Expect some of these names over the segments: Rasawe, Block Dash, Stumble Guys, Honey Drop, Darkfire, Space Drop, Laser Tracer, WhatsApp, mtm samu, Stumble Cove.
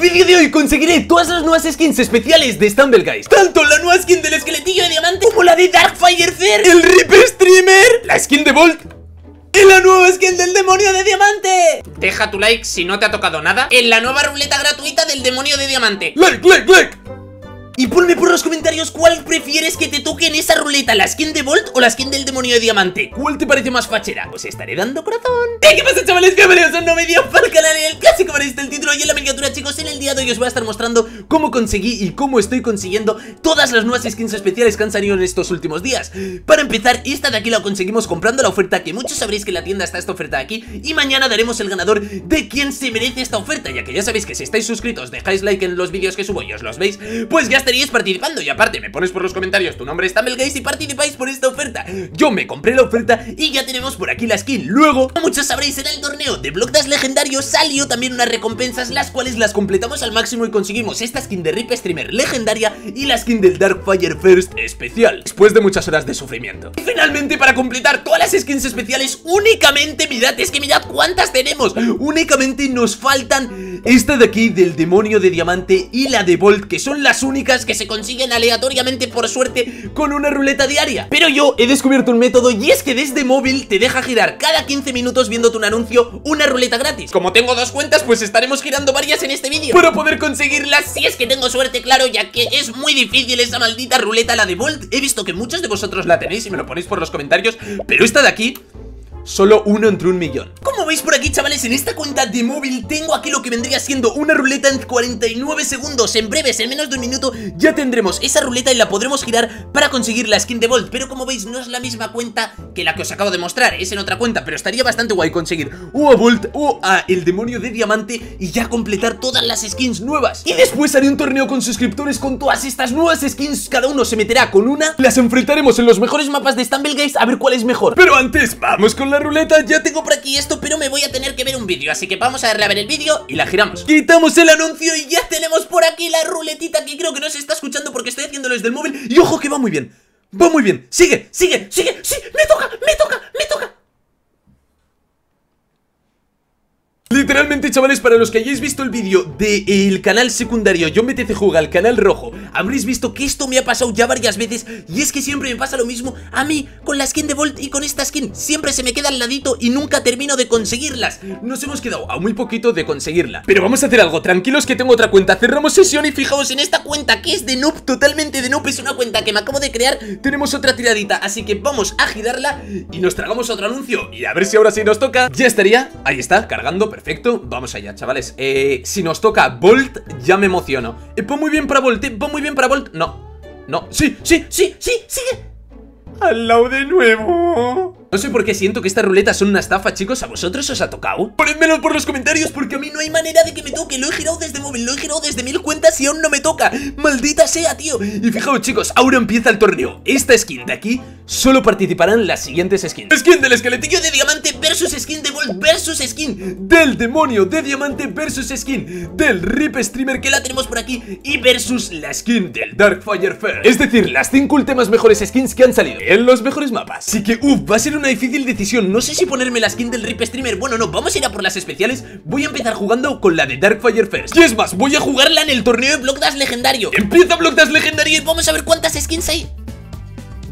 vídeo de hoy conseguiré todas las nuevas skins especiales de Stumble Guys. Tanto la nueva skin del esqueletillo de diamante como la de Darkfire Zer, el Rip Streamer, la skin de Bolt y la nueva skin del demonio de diamante. Deja tu like si no te ha tocado nada en la nueva ruleta gratuita del demonio de diamante. Like, like, like. Y ponme por los comentarios cuál prefieres que te toque en esa ruleta, la skin de Bolt o la skin del demonio de diamante. ¿Cuál te parece más fachera? Pues estaré dando corazón. ¡Hey! ¿Qué pasa, chavales? Bienvenidos a un nuevo vídeo para el canal. En el clásico para este el título y en la miniatura, chicos. En el día de hoy os voy a estar mostrando cómo conseguí y cómo estoy consiguiendo todas las nuevas skins especiales que han salido en estos últimos días. Para empezar, esta de aquí la conseguimos comprando la oferta, que muchos sabréis que en la tienda está esta oferta de aquí, y mañana daremos el ganador de quién se merece esta oferta, ya que ya sabéis que si estáis suscritos, dejáis like en los vídeos que subo y os los veis, pues ya estaríais participando. Y aparte me pones por los comentarios tu nombre, Stumble Guys, y participáis por esta oferta. Yo me compré la oferta y ya tenemos por aquí la skin. Luego, como muchos sabréis, en el torneo de Block Dash legendario salió también unas recompensas, las cuales las completamos al máximo y conseguimos esta skin de Rip Streamer legendaria y la skin del Darkfire First especial, después de muchas horas de sufrimiento. Y finalmente, para completar todas las skins especiales, únicamente, mirad, es que mirad cuántas tenemos, únicamente nos faltan esta de aquí del demonio de diamante y la de Bolt, que son las únicas que se consiguen aleatoriamente, por suerte, con una ruleta diaria. Pero yo he descubierto un método, y es que desde móvil te deja girar cada 15 minutos viéndote un anuncio una ruleta gratis. Como tengo dos cuentas, pues estaremos girando varias en este vídeo para poder conseguirlas, si es que tengo suerte, claro, ya que es muy difícil esa maldita ruleta, la de Bolt. He visto que muchos de vosotros la tenéis y me lo ponéis por los comentarios, pero esta de aquí, solo uno entre 1.000.000. Como veis por aquí, chavales, en esta cuenta de móvil tengo aquí lo que vendría siendo una ruleta en 49 segundos. En breves, en menos de un minuto, ya tendremos esa ruleta y la podremos girar para conseguir la skin de Bolt. Pero como veis, no es la misma cuenta que la que os acabo de mostrar, es en otra cuenta, pero estaría bastante guay conseguir o a Bolt o a el demonio de diamante y ya completar todas las skins nuevas. Y después haré un torneo con suscriptores con todas estas nuevas skins, cada uno se meterá con una, las enfrentaremos en los mejores mapas de Stumble Guys a ver cuál es mejor. Pero antes, vamos con la ruleta. Ya tengo por aquí esto, pero me voy a tener que ver un vídeo, así que vamos a darle a ver el vídeo y la giramos. Quitamos el anuncio y ya tenemos por aquí la ruletita, que creo que no se está escuchando porque estoy haciéndolo desde el móvil. Y ojo que va muy bien, va muy bien. Sigue, sigue, sigue, sí, me toca, me toca, me toca. Literalmente, chavales, para los que hayáis visto el vídeo del canal secundario Yo MTC Juga, el canal rojo, habréis visto que esto me ha pasado ya varias veces, y es que siempre me pasa lo mismo a mí con la skin de Bolt y con esta skin. Siempre se me queda al ladito y nunca termino de conseguirlas. Nos hemos quedado a muy poquito de conseguirla, pero vamos a hacer algo, tranquilos, que tengo otra cuenta. Cerramos sesión y fijaos en esta cuenta, que es de noob, totalmente de noob, es una cuenta que me acabo de crear. Tenemos otra tiradita, así que vamos a girarla y nos tragamos otro anuncio, y a ver si ahora sí nos toca. Ya estaría, ahí está, cargando, perfecto. Perfecto, vamos allá, chavales. Si nos toca Bolt, ya me emociono. Va muy bien para Bolt, va muy bien para Bolt. No, no, sí, sí, sí, sí, sigue. Al lado de nuevo. No sé por qué siento que estas ruletas son una estafa, chicos. ¿A vosotros os ha tocado? Ponedmelo por los comentarios, porque a mí no hay manera de que me toque. Lo he girado desde móvil, lo he girado desde 1000 cuentas y aún no me toca. Maldita sea, tío. Y fijaos, chicos, ahora empieza el torneo. Esta skin de aquí, solo participarán las siguientes skins: skin del esqueletillo de diamante versus skin de Bolt versus skin del demonio de diamante versus skin del Rip Streamer, que la tenemos por aquí, y versus la skin del Darkfire Fair. Es decir, las 5 últimas mejores skins que han salido en los mejores mapas. Así que, va a ser una difícil decisión. No sé si ponerme la skin del Rip Streamer. Bueno, no, vamos a ir a por las especiales. Voy a empezar jugando con la de Darkfire First, y es más, voy a jugarla en el torneo de Block Dash legendario. Empieza Block Dash legendario y vamos a ver cuántas skins hay.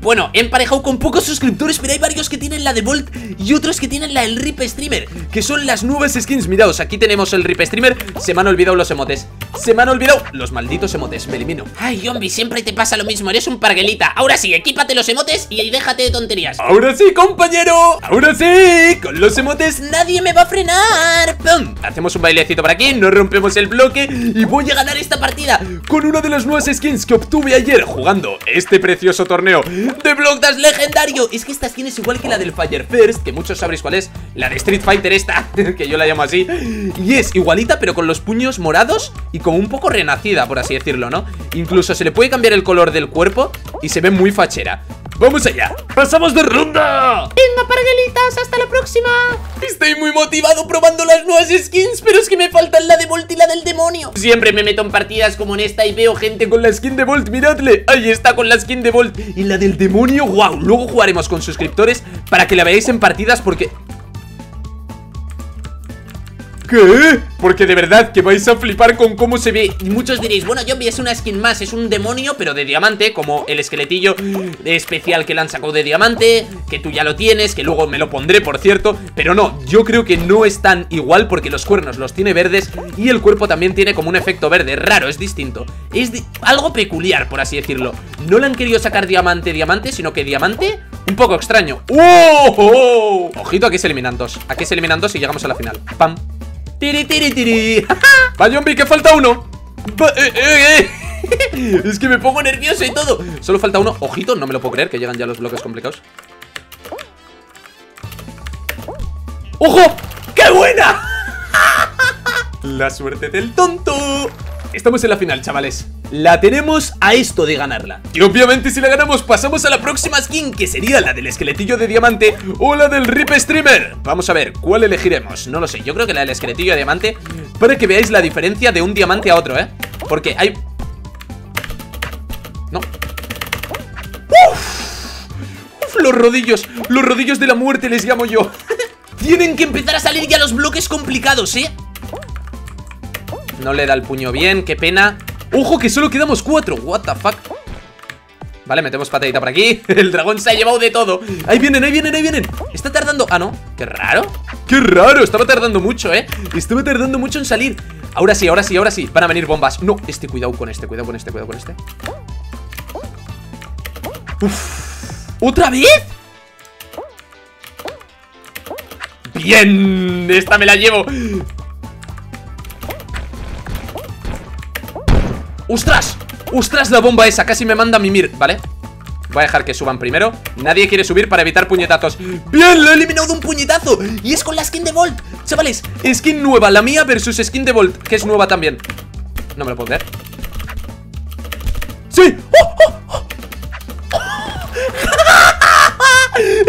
Bueno, he emparejado con pocos suscriptores, pero hay varios que tienen la de Bolt y otros que tienen la del Rip Streamer, que son las nuevas skins. Miraos, aquí tenemos el Rip Streamer. Se me han olvidado los emotes, se me han olvidado los malditos emotes, me elimino. Ay, hombre, siempre te pasa lo mismo, eres un parguelita. Ahora sí, equípate los emotes y déjate de tonterías. Ahora sí, compañero, ahora sí, con los emotes nadie me va a frenar. ¡Pum! Hacemos un bailecito por aquí, nos rompemos el bloque y voy a ganar esta partida con una de las nuevas skins que obtuve ayer jugando este precioso torneo de Block Dash legendario. Es que esta skin es igual que la del Fire First, que muchos sabréis cuál es, la de Street Fighter esta, que yo la llamo así, y es igualita, pero con los puños morados y como un poco renacida, por así decirlo, ¿no? Incluso se le puede cambiar el color del cuerpo y se ve muy fachera. ¡Vamos allá! ¡Pasamos de ronda! ¡Venga, parguelitas! ¡Hasta la próxima! Estoy muy motivado probando las nuevas skins, pero es que me faltan la de Bolt y la del demonio. Siempre me meto en partidas como en esta y veo gente con la skin de Bolt. ¡Miradle! Ahí está, con la skin de Bolt y la del demonio. ¡Wow! Luego jugaremos con suscriptores para que la veáis en partidas, porque... ¿Qué? Porque de verdad que vais a flipar con cómo se ve. Y muchos diréis, bueno, Jumpy es una skin más, es un demonio, pero de diamante, como el esqueletillo especial que le han sacado de diamante, que tú ya lo tienes, que luego me lo pondré, por cierto. Pero no, yo creo que no es tan igual, porque los cuernos los tiene verdes y el cuerpo también tiene como un efecto verde, raro, es distinto. Es algo peculiar, por así decirlo. No le han querido sacar diamante, sino que diamante, un poco extraño. ¡Oh! Ojito, aquí se eliminan dos. Aquí se eliminan dos y llegamos a la final. ¡Pam! ¡Tiri, tiri, tiri! ¡Va, Jumpy, que falta uno! Es que me pongo nervioso y todo. Solo falta uno. Ojito, no me lo puedo creer, que llegan ya los bloques complicados. ¡Ojo! ¡Qué buena! La suerte del tonto. Estamos en la final, chavales. La tenemos a esto de ganarla. Y obviamente si la ganamos pasamos a la próxima skin, que sería la del esqueletillo de diamante o la del Rip Streamer. Vamos a ver, ¿cuál elegiremos? No lo sé, yo creo que la del esqueletillo de diamante, para que veáis la diferencia de un diamante a otro, ¿eh? Porque hay... No. ¡Uf! ¡Uf! Los rodillos de la muerte les llamo yo. Tienen que empezar a salir ya los bloques complicados, ¿eh? No le da el puño bien, qué pena. ¡Ojo que solo quedamos 4! ¡What the fuck! Vale, metemos patadita por aquí. El dragón se ha llevado de todo. ¡Ahí vienen, ahí vienen, ahí vienen! Está tardando... Ah, no. ¡Qué raro! ¡Qué raro! Estaba tardando mucho, ¿eh? Estaba tardando mucho en salir. Ahora sí, ahora sí, ahora sí. Van a venir bombas. No, cuidado con este, cuidado con este, cuidado con este. ¡Uf! ¿Otra vez? ¡Bien! ¡Esta me la llevo! ¡Ostras! ¡Ostras la bomba esa! Casi me manda a mimir, ¿vale? Voy a dejar que suban primero. Nadie quiere subir para evitar puñetazos. ¡Bien! ¡Lo he eliminado de un puñetazo! ¡Y es con la skin de Volt! Chavales, skin nueva, la mía versus skin de Volt, que es nueva también. No me lo puedo ver. ¡Sí! ¡Oh, oh, oh!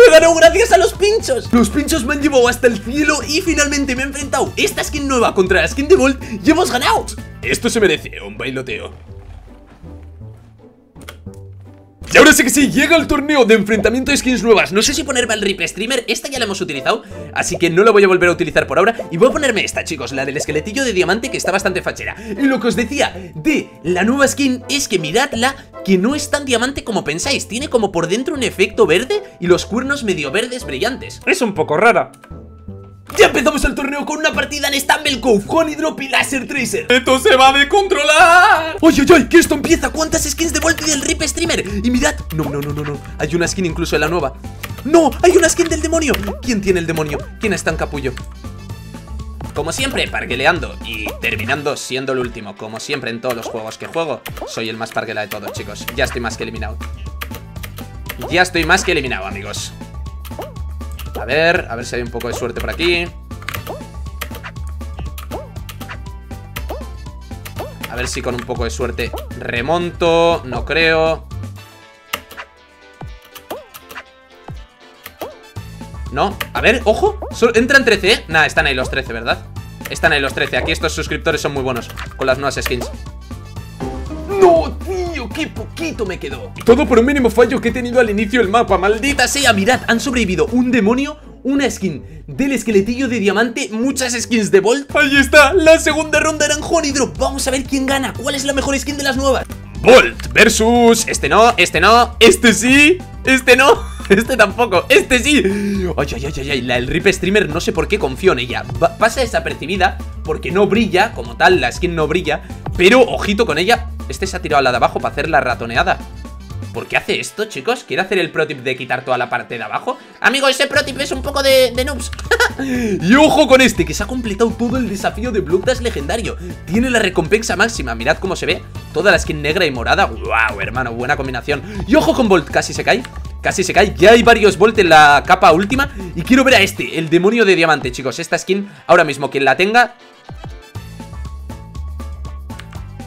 ¡He ganado gracias a los pinchos! Los pinchos me han llevado hasta el cielo y finalmente me he enfrentado esta skin nueva contra la skin de Volt y hemos ganado. Esto se merece un bailoteo. Y ahora sí que sí, llega el torneo de enfrentamiento de skins nuevas. No sé si ponerme al Rip Streamer, esta ya la hemos utilizado, así que no la voy a volver a utilizar por ahora. Y voy a ponerme esta, chicos, la del esqueletillo de diamante, que está bastante fachera. Y lo que os decía de la nueva skin es que miradla, que no es tan diamante como pensáis. Tiene como por dentro un efecto verde y los cuernos medio verdes brillantes. Es un poco rara. Ya empezamos el torneo con una partida en Stumble Cove, Honey Drop y Laser Tracer. ¡Esto se va a descontrolar! ¡Oye, oye! ¡Que esto empieza! ¿Cuántas skins de Volt y del Rip Streamer? Y mirad... No, no, no, no, no. Hay una skin incluso de la nueva. ¡No! ¡Hay una skin del demonio! ¿Quién tiene el demonio? ¿Quién está en capullo? Como siempre, pargueleando y terminando siendo el último. Como siempre en todos los juegos que juego, soy el más parguela de todos, chicos. Ya estoy más que eliminado. Ya estoy más que eliminado, amigos. A ver si hay un poco de suerte por aquí. A ver si con un poco de suerte remonto. No creo. No, a ver, ojo. Entran 13, ¿eh? Nah, están ahí los 13, ¿verdad? Están ahí los 13, aquí estos suscriptores son muy buenos con las nuevas skins. ¡No, tío! ¡Qué poquito me quedó! Todo por un mínimo fallo que he tenido al inicio del mapa, maldita sea. Mirad, han sobrevivido un demonio, una skin del esqueletillo de diamante, muchas skins de Volt. ¡Ahí está! La segunda ronda era en Honey Drop. Vamos a ver quién gana. ¿Cuál es la mejor skin de las nuevas? Volt versus... Este no, este no, este sí, este no, este tampoco, este sí. Ay, ay, ay, ay, la del Rip Streamer no sé por qué confío en ella. Pasa desapercibida porque no brilla, como tal, la skin no brilla. Pero ojito con ella. Este se ha tirado a la de abajo para hacer la ratoneada. ¿Por qué hace esto, chicos? ¿Quiere hacer el protip de quitar toda la parte de abajo? Amigo, ese protip es un poco de noobs. Y ojo con este, que se ha completado todo el desafío de Block Dash legendario. Tiene la recompensa máxima. Mirad cómo se ve toda la skin negra y morada. Wow, hermano, buena combinación. Y ojo con Volt, casi se cae. Casi se cae, ya hay varios Volt en la capa última. Y quiero ver a este, el demonio de diamante, chicos. Esta skin, ahora mismo, quien la tenga,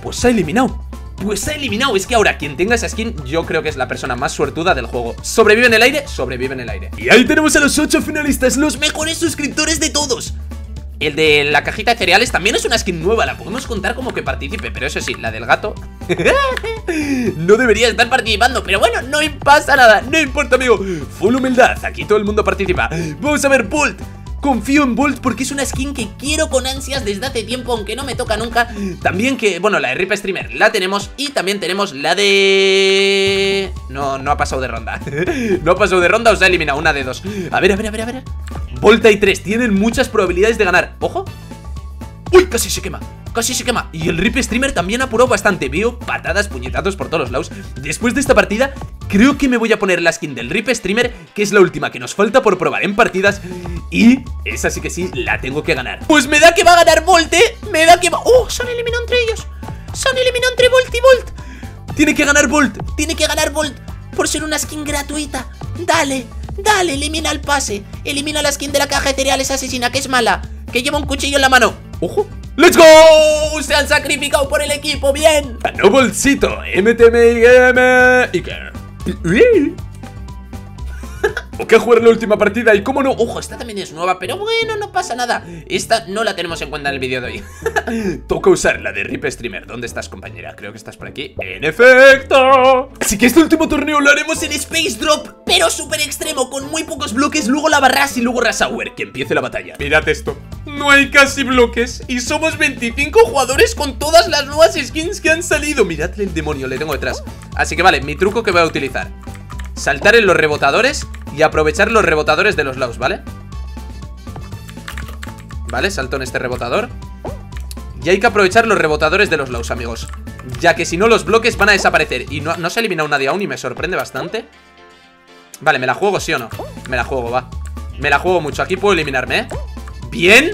pues se ha eliminado. Pues se ha eliminado, es que ahora quien tenga esa skin yo creo que es la persona más suertuda del juego. ¿Sobrevive en el aire? Sobrevive en el aire. Y ahí tenemos a los 8 finalistas, los mejores suscriptores de todos. El de la cajita de cereales también es una skin nueva, la podemos contar como que participe, pero eso sí, la del gato no debería estar participando, pero bueno, no pasa nada, no importa, amigo. Full humildad, aquí todo el mundo participa. Vamos a ver, Volt confío en Bolt porque es una skin que quiero con ansias desde hace tiempo, aunque no me toca nunca. También que, bueno, la de Rip Streamer la tenemos y también tenemos la de... No ha pasado de ronda. No ha pasado de ronda, o sea, eliminado una de dos. A ver. Volta y 3 tienen muchas probabilidades de ganar. ¡Ojo! ¡Uy! Casi se quema. Y el Rip Streamer también apuró bastante. Veo patadas, puñetazos por todos los lados. Después de esta partida, creo que me voy a poner la skin del Rip Streamer, que es la última que nos falta por probar en partidas. Y esa sí que sí, la tengo que ganar. Pues me da que va a ganar Volt, ¿eh? Me da que va... ¡Oh! Se han eliminado entre ellos. Se han eliminado entre Volt y Volt. Tiene que ganar Volt por ser una skin gratuita. Dale, elimina el pase. Elimina la skin de la caja de cereales asesina, que es mala, que lleva un cuchillo en la mano. ¡Ojo! ¡Let's go! Se han sacrificado por el equipo, bien. Ganó Bolsito, MTM y que... Ok, jugar la última partida y cómo no. Ojo, esta también es nueva, pero bueno, no pasa nada. Esta no la tenemos en cuenta en el vídeo de hoy. Toca usar la de Rip Streamer. ¿Dónde estás, compañera? Creo que estás por aquí. ¡En efecto! Así que este último torneo lo haremos en Space Drop, pero súper extremo, con muy pocos bloques. Luego la barras y luego Rasawe, que empiece la batalla. Mirad esto. No hay casi bloques y somos 25 jugadores con todas las nuevas skins que han salido. Miradle el demonio, le tengo detrás. Así que vale, mi truco que voy a utilizar: saltar en los rebotadores y aprovechar los rebotadores de los lados, ¿vale? Vale, salto en este rebotador. Y hay que aprovechar los rebotadores de los lados, amigos, ya que si no los bloques van a desaparecer. Y no se ha eliminado nadie aún y me sorprende bastante. Vale, ¿me la juego sí o no? Me la juego, va. Me la juego mucho, aquí puedo eliminarme, ¿eh? Bien,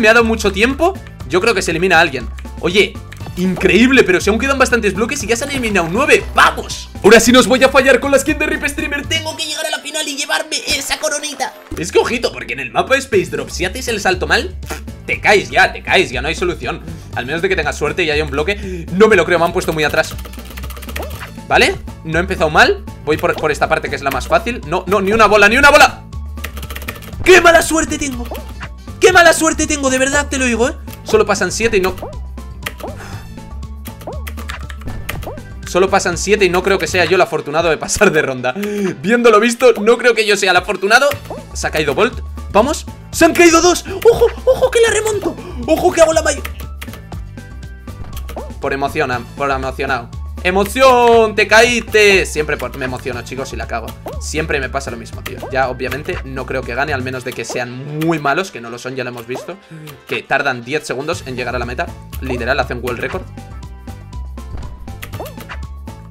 me ha dado mucho tiempo. Yo creo que se elimina a alguien. Oye, increíble, pero si aún quedan bastantes bloques y ya se han eliminado 9, ¡vamos! Ahora sí nos voy a fallar con la skin de Rip Streamer. Tengo que llegar a la final y llevarme esa coronita. Es que ojito, porque en el mapa de Space Drop, si haces el salto mal, te caes ya, no hay solución. Al menos de que tengas suerte y haya un bloque. No me lo creo, me han puesto muy atrás. ¿Vale? No he empezado mal. Voy por esta parte que es la más fácil. No, ni una bola. ¡Qué mala suerte tengo! ¡Qué mala suerte tengo! De verdad te lo digo, ¿eh? Solo pasan 7 y no creo que sea yo el afortunado de pasar de ronda. Viéndolo visto, no creo que yo sea el afortunado. Se ha caído Volt. Vamos. Se han caído 2. Ojo que la remonto. Ojo que hago la mayor. Por emocionado. ¡Emoción! ¡Te caíste! Siempre me emociono, chicos, y la cago. Siempre me pasa lo mismo, tío. Ya, obviamente, no creo que gane, al menos de que sean muy malos, que no lo son, ya lo hemos visto, que tardan 10 segundos en llegar a la meta. Literal, hacen world record.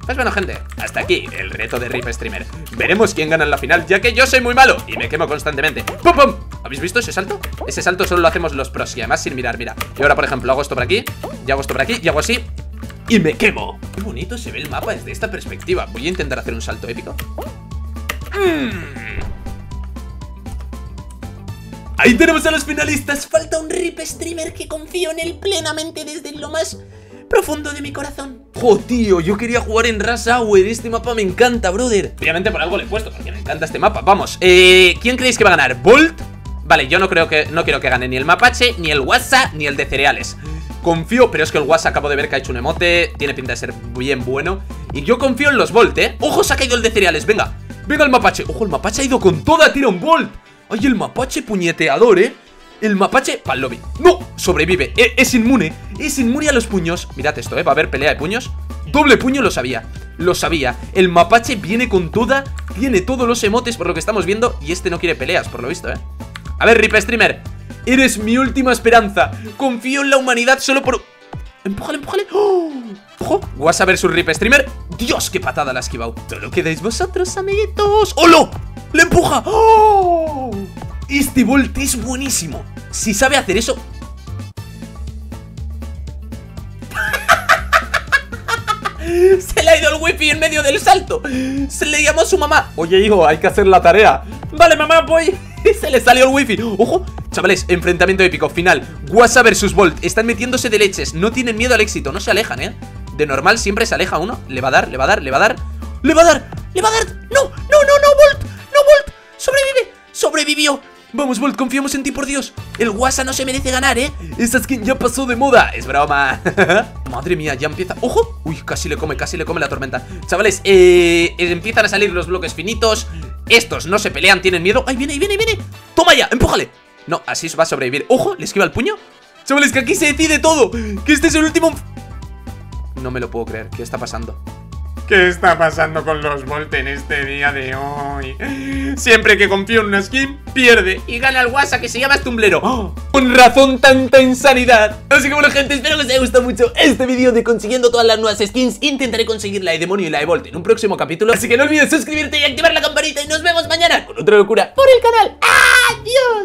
Pues bueno, gente, hasta aquí el reto de Rip Streamer. Veremos quién gana en la final, ya que yo soy muy malo y me quemo constantemente. ¡Pum, pum! ¿Habéis visto ese salto? Ese salto solo lo hacemos los pros y además sin mirar, mira. Y ahora, por ejemplo, hago esto por aquí, y hago esto por aquí, y hago así... ¡Y me quemo! Qué bonito se ve el mapa desde esta perspectiva. Voy a intentar hacer un salto épico. Ahí tenemos a los finalistas. Falta un Rip Streamer que confío en él plenamente desde lo más profundo de mi corazón. ¡Jo, tío! Yo quería jugar en Rasawe. Este mapa me encanta, brother. Obviamente por algo le he puesto, porque me encanta este mapa. Vamos, ¿quién creéis que va a ganar? ¿Volt? Vale, yo no quiero que gane ni el mapache, ni el WhatsApp, ni el de cereales. Confío, pero es que el WhatsApp acabo de ver que ha hecho un emote. Tiene pinta de ser bien bueno. Y yo confío en los Volt, ¿eh? ¡Ojo, se ha caído el de cereales! Venga el mapache. ¡Ojo, el mapache ha ido con toda! ¡Tira un Volt! ¡Ay, el mapache puñeteador, eh! El mapache pa'l lobby. ¡No! Sobrevive. Es inmune a los puños. Mirad esto, ¿eh? Va a haber pelea de puños. Doble puño, lo sabía. El mapache viene con toda. Tiene todos los emotes por lo que estamos viendo. Y este no quiere peleas, por lo visto, ¿eh? A ver, Rip Streamer, eres mi última esperanza. Confío en la humanidad solo por... ¡Empújale! ¡Oh! ¡Ojo! ¿Vas a ver su Rip Streamer? ¡Dios, qué patada la ha esquivado! Solo quedáis vosotros, amiguitos. ¡Holo! ¡Le empuja! ¡Oh! Este Volt es buenísimo. Si sabe hacer eso... Se le ha ido el wifi en medio del salto. Se le llamó a su mamá. Oye, hijo, hay que hacer la tarea. Vale, mamá, voy. Se le salió el wifi. ¡Ojo! Chavales, enfrentamiento épico, final. Guasa versus Volt, están metiéndose de leches. No tienen miedo al éxito, no se alejan, ¿eh? De normal siempre se aleja uno. Le va a dar. No, Volt. No, Volt, sobrevivió. Vamos, Volt, confiamos en ti, por Dios. El Guasa no se merece ganar, ¿eh? Esta skin ya pasó de moda, es broma. Madre mía, ya empieza. ¡Ojo! Uy, casi le come la tormenta. Chavales, empiezan a salir los bloques finitos. Estos no se pelean, tienen miedo. ¡Ahí viene! ¡Toma ya! ¡Empújale! No, así va a sobrevivir. ¡Ojo! ¿Le esquiva el puño? ¡Chavales, que aquí se decide todo! ¡Que este es el último! No me lo puedo creer. ¿Qué está pasando? ¿Qué está pasando con los Volt en este día de hoy? Siempre que confío en una skin, pierde y gana el guasa que se llama Stumblero. ¡Oh! Con razón tanta insanidad. Así que bueno, gente, espero que os haya gustado mucho este vídeo de consiguiendo todas las nuevas skins. Intentaré conseguir la de Demonio y la de Volt en un próximo capítulo. Así que no olvides suscribirte y activar la campanita y nos vemos mañana con otra locura por el canal. ¡Adiós!